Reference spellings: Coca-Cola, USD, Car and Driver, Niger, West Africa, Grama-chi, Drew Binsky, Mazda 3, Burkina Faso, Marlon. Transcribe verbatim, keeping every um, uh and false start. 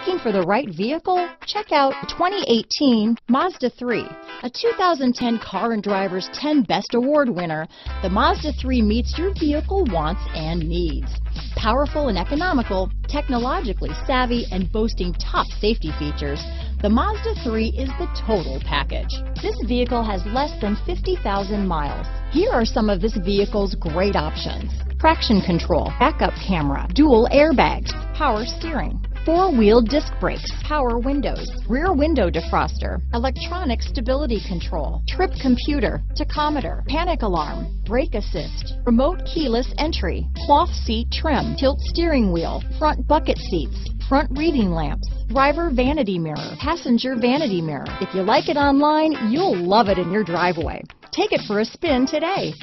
Looking for the right vehicle? Check out twenty eighteen Mazda three. A two thousand ten Car and Driver's ten Best Award winner, the Mazda three meets your vehicle wants and needs. Powerful and economical, technologically savvy, and boasting top safety features, the Mazda three is the total package. This vehicle has less than fifty thousand miles. Here are some of this vehicle's great options: traction control, backup camera, dual airbags, power steering, four-wheel disc brakes, power windows, rear window defroster, electronic stability control, trip computer, tachometer, panic alarm, brake assist, remote keyless entry, cloth seat trim, tilt steering wheel, front bucket seats, front reading lamps, driver vanity mirror, passenger vanity mirror. If you like it online, you'll love it in your driveway. Take it for a spin today.